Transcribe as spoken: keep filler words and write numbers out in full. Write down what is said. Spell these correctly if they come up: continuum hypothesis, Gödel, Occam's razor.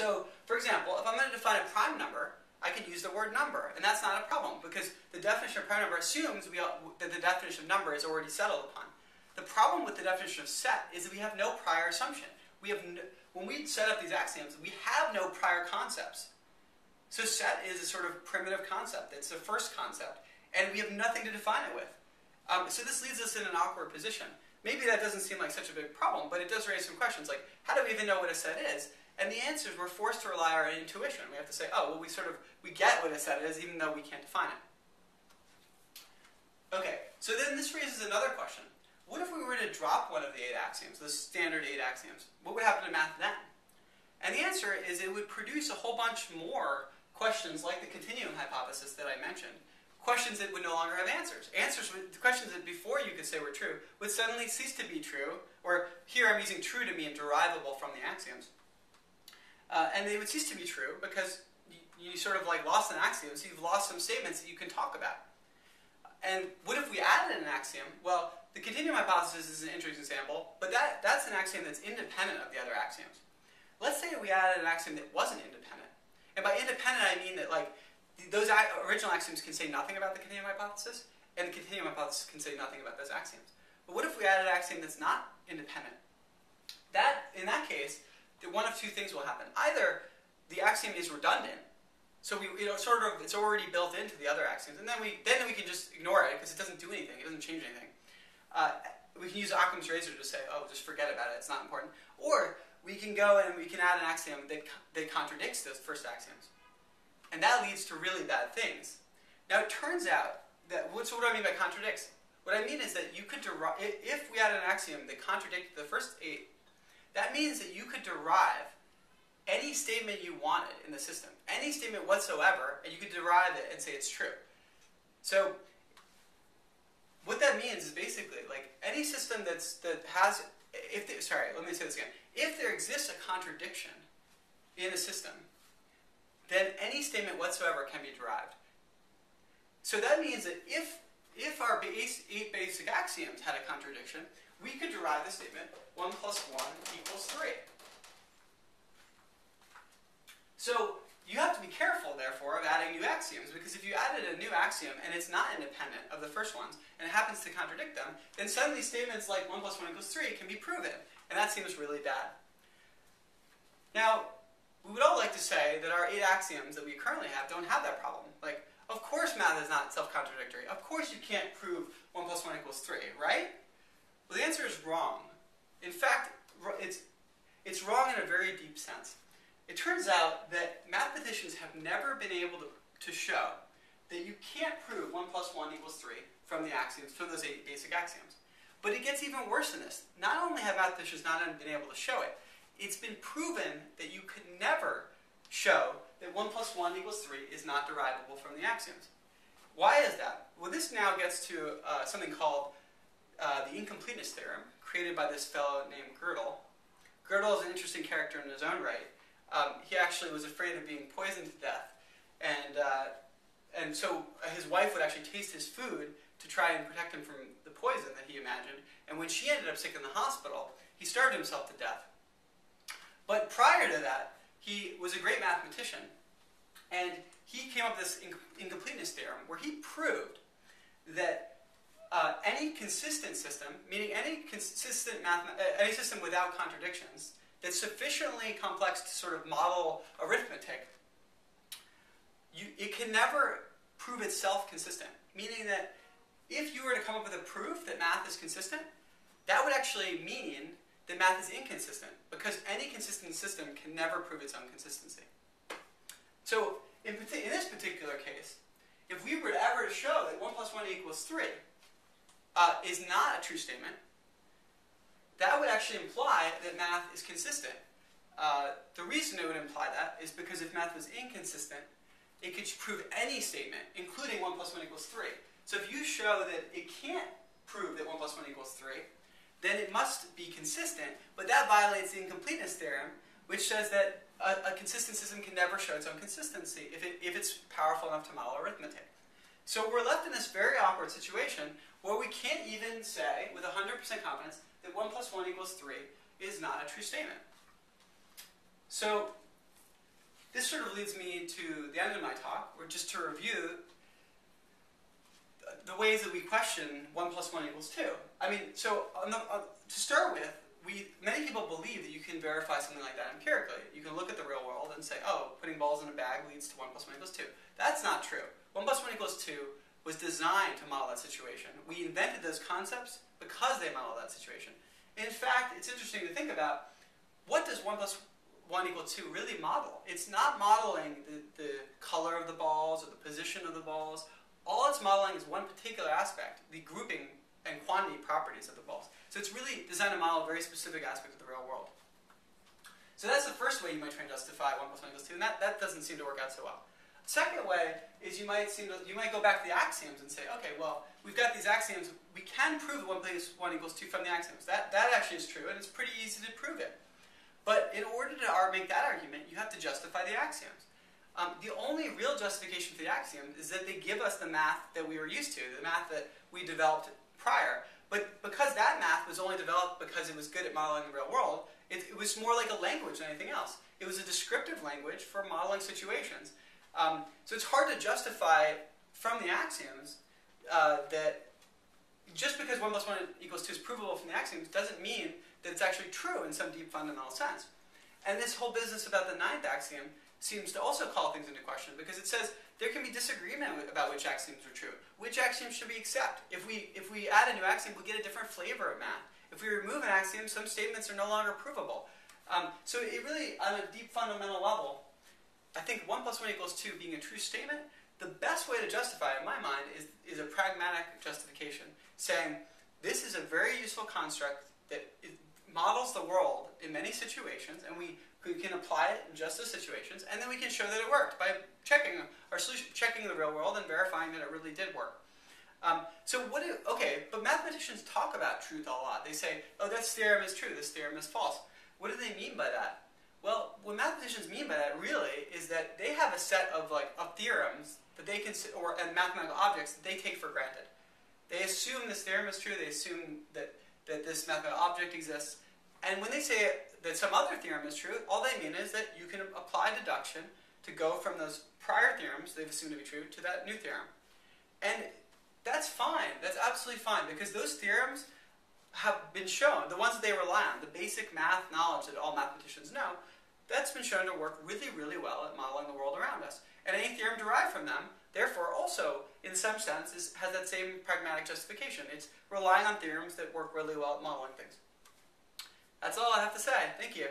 So, for example, if I'm going to define a prime number, I could use the word number, and that's not a problem, because the definition of prime number assumes we all, that the definition of number is already settled upon. The problem with the definition of set is that we have no prior assumption. We have no, when we set up these axioms, we have no prior concepts. So set is a sort of primitive concept. It's the first concept, and we have nothing to define it with. Um, so this leaves us in an awkward position. Maybe that doesn't seem like such a big problem, but it does raise some questions, like how do we even know what a set is? And the answers, we're forced to rely on our intuition. We have to say, oh, well, we sort of, we get what a set is, even though we can't define it. Okay, so then this raises another question. What if we were to drop one of the eight axioms, the standard eight axioms? What would happen to math then? And the answer is it would produce a whole bunch more questions like the continuum hypothesis that I mentioned. Questions that would no longer have answers. Answers, the questions that before you could say were true would suddenly cease to be true, or here I'm using true to mean derivable from the axioms. Uh, and they would cease to be true because you, you sort of like lost an axiom, so you've lost some statements that you can talk about. And what if we added an axiom? Well, the continuum hypothesis is an interesting example, but that, that's an axiom that's independent of the other axioms. Let's say we added an axiom that wasn't independent. And by independent, I mean that like those original axioms can say nothing about the continuum hypothesis, and the continuum hypothesis can say nothing about those axioms. But what if we added an axiom that's not independent? That, in that case, one of two things will happen. Either the axiom is redundant, so we, you know, sort of, it's already built into the other axioms, and then we, then we can just ignore it because it doesn't do anything, it doesn't change anything. Uh, we can use Occam's razor to say, oh, just forget about it, it's not important. Or we can go and we can add an axiom that, that contradicts those first axioms. And that leads to really bad things. Now it turns out that, what, so what do I mean by contradicts? What I mean is that you could derive, if we added an axiom that contradicted the first eight, that means that you could derive any statement you wanted in the system, any statement whatsoever, and you could derive it and say it's true. So what that means is basically like any system that's, that has, if there, sorry, let me say this again. If there exists a contradiction in a system, then any statement whatsoever can be derived. So that means that if, if our base, eight basic axioms had a contradiction, we could derive the statement one plus one equals three. So you have to be careful, therefore, of adding new axioms, because if you added a new axiom and it's not independent of the first ones, and it happens to contradict them, then suddenly statements like one plus one equals three can be proven, and that seems really bad. Now, we would all like to say that our eight axioms that we currently have don't have that problem. Like, of course math is not self-contradictory. Of course you can't prove one plus one equals three, right? Well, the answer is wrong. In fact, it's, it's wrong in a very deep sense. It turns out that mathematicians have never been able to, to show that you can't prove one plus one equals three from the axioms, from those eight basic axioms. But it gets even worse than this. Not only have mathematicians not been able to show it, it's been proven that you could never show that one plus one equals three is not derivable from the axioms. Why is that? Well, this now gets to uh, something called Uh, the incompleteness theorem, created by this fellow named Gödel. Gödel is an interesting character in his own right. Um, he actually was afraid of being poisoned to death, and uh, and so his wife would actually taste his food to try and protect him from the poison that he imagined. And when she ended up sick in the hospital, he starved himself to death. But prior to that, he was a great mathematician, and he came up with this in- incompleteness theorem, where he proved that Uh, any consistent system, meaning any consistent math, uh, any system without contradictions, that's sufficiently complex to sort of model arithmetic, you, it can never prove itself consistent. Meaning that if you were to come up with a proof that math is consistent, that would actually mean that math is inconsistent, because any consistent system can never prove its own consistency. So in, in this particular case, if we were to ever show that one plus one equals three, Uh, is not a true statement, that would actually imply that math is consistent. Uh, the reason it would imply that is because if math was inconsistent, it could prove any statement, including one plus one equals three. So if you show that it can't prove that one plus one equals three, then it must be consistent, but that violates the incompleteness theorem, which says that a, a consistent system can never show its own consistency if, it, if it's powerful enough to model arithmetic. So we're left in this very awkward situation where we can't even say with one hundred percent confidence that one plus one equals three is not a true statement. So This sort of leads me to the end of my talk, or just to review the ways that we question one plus one equals two. I mean, so on the, on, to start with, we many people believe that you can verify something like that empirically. You can look at the real world and say, oh, putting balls in a bag leads to one plus one equals two. That's not true. one plus one equals two was designed to model that situation. We invented those concepts because they model that situation. And in fact, it's interesting to think about, what does one plus one equal two really model? It's not modeling the, the color of the balls or the position of the balls. All it's modeling is one particular aspect, the grouping and quantity properties of the balls. So it's really designed to model a very specific aspect of the real world. So that's the first way you might try and justify one plus one equals two, and that, that doesn't seem to work out so well. The second way is you might, seem to, you might go back to the axioms and say, okay, well, we've got these axioms. We can prove that one plus one equals two from the axioms. That, that actually is true, and it's pretty easy to prove it. But in order to make that argument, you have to justify the axioms. Um, the only real justification for the axioms is that they give us the math that we were used to, the math that we developed prior. But because that math was only developed because it was good at modeling the real world, it, it was more like a language than anything else. It was a descriptive language for modeling situations. Um, so it's hard to justify from the axioms uh, that just because one plus one equals two is provable from the axioms doesn't mean that it's actually true in some deep fundamental sense. And this whole business about the ninth axiom seems to also call things into question, because it says there can be disagreement about which axioms are true. Which axioms should we accept? If we, if we add a new axiom, we'll get a different flavor of math. If we remove an axiom, some statements are no longer provable. Um, so it really, on a deep fundamental level, I think one plus one equals two being a true statement, the best way to justify it, in my mind, is, is a pragmatic justification, saying this is a very useful construct that it models the world in many situations, and we, we can apply it in just those situations, and then we can show that it worked by checking our solution, checking the real world and verifying that it really did work. Um, so what? Do, okay, but mathematicians talk about truth a lot. They say, oh, this theorem is true, this theorem is false. What do they mean by that? Well, what mathematicians mean by that really is that they have a set of like of theorems that they can, or and mathematical objects that they take for granted. They assume this theorem is true. They assume that that this mathematical object exists. And when they say that some other theorem is true, all they mean is that you can apply deduction to go from those prior theorems they've assumed to be true to that new theorem. And that's fine. That's absolutely fine, because those theorems have been shown, the ones that they rely on, the basic math knowledge that all mathematicians know, that's been shown to work really, really well at modeling the world around us. And any theorem derived from them, therefore, also, in some sense, is, has that same pragmatic justification. It's relying on theorems that work really well at modeling things. That's all I have to say. Thank you.